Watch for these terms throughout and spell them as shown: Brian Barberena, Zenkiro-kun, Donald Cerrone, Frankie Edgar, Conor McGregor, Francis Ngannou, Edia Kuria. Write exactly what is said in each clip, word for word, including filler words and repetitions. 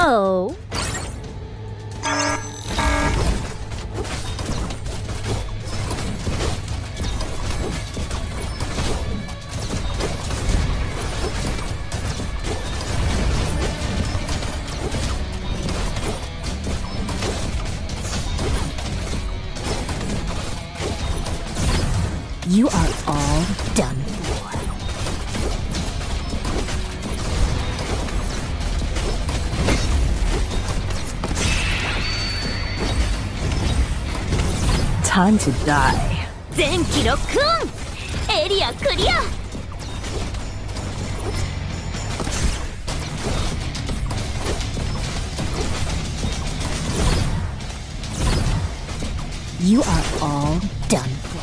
Oh. You are all done for. Time to die. Zenkiro-kun! Edia Kuria! You are all done for.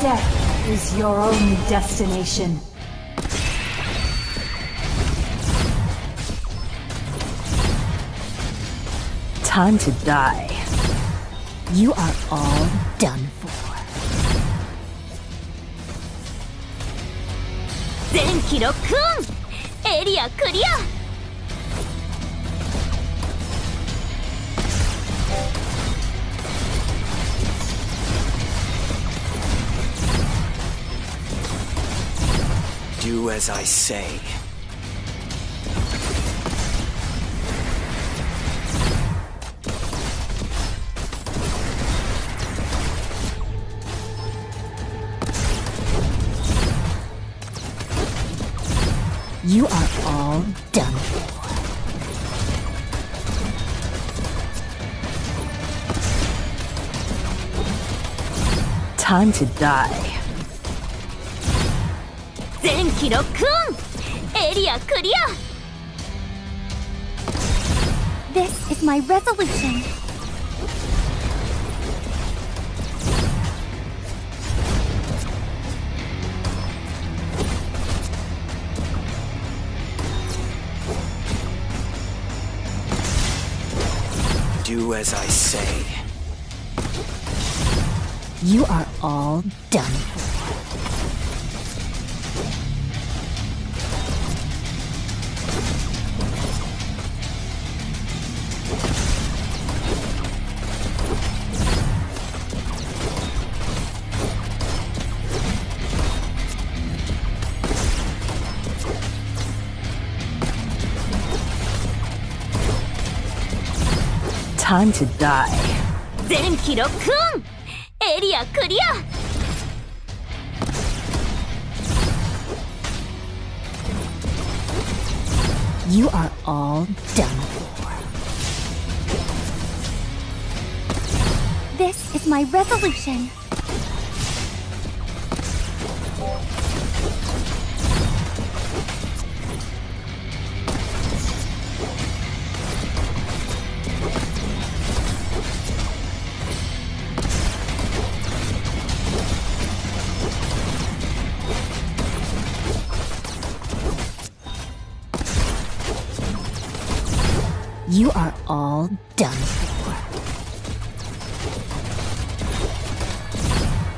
Death is your own destination. Time to die. You are all done for. Zenkiro-kun! Edia Kuria! Do as I say. You are all done for. Time to die. Zenkiro-kun! Edia Kuria! This is my resolution. Do as I say. You are all done for. Time to die. Zenkiro-kun! Edia Kuria! You are all done for. This is my resolution. You are all done for.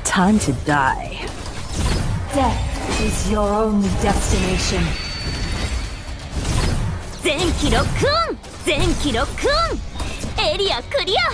Time to die. Death is your only destination. Zenkiro-kun! Zenkiro-kun! Edia Kuria!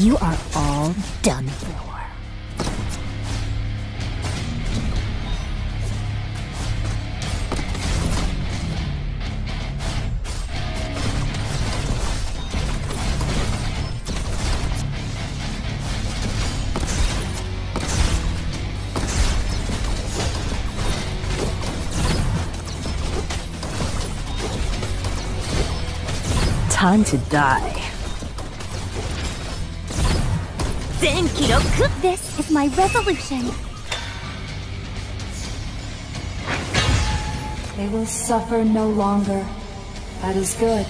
You are all done for. Time to die. Zenkiro-kun! This is my resolution. They will suffer no longer. That is good.